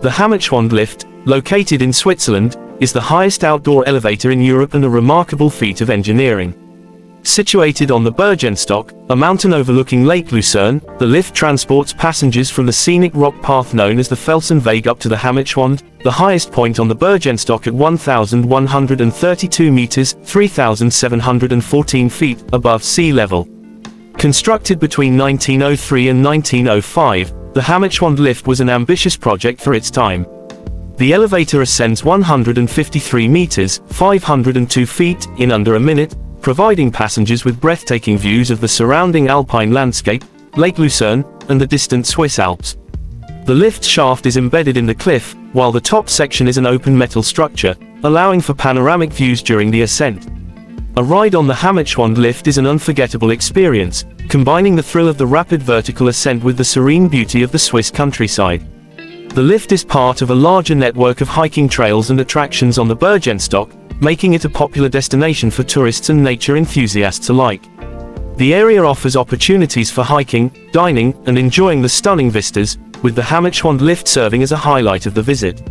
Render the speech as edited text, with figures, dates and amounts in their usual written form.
The Hammetschwand Lift, located in Switzerland, is the highest outdoor elevator in Europe and a remarkable feat of engineering. Situated on the Bürgenstock, a mountain overlooking Lake Lucerne, the lift transports passengers from the scenic rock path known as the Felsenweg up to the Hammetschwand, the highest point on the Bürgenstock at 1,132 meters (3,714 feet) above sea level. Constructed between 1903 and 1905, the Hammetschwand lift was an ambitious project for its time. The elevator ascends 153 meters, 502 feet, in under a minute, providing passengers with breathtaking views of the surrounding alpine landscape, Lake Lucerne, and the distant Swiss Alps. The lift shaft is embedded in the cliff, while the top section is an open metal structure, allowing for panoramic views during the ascent. A ride on the Hammetschwand lift is an unforgettable experience, combining the thrill of the rapid vertical ascent with the serene beauty of the Swiss countryside. The lift is part of a larger network of hiking trails and attractions on the Bürgenstock, making it a popular destination for tourists and nature enthusiasts alike. The area offers opportunities for hiking, dining, and enjoying the stunning vistas, with the Hammetschwand lift serving as a highlight of the visit.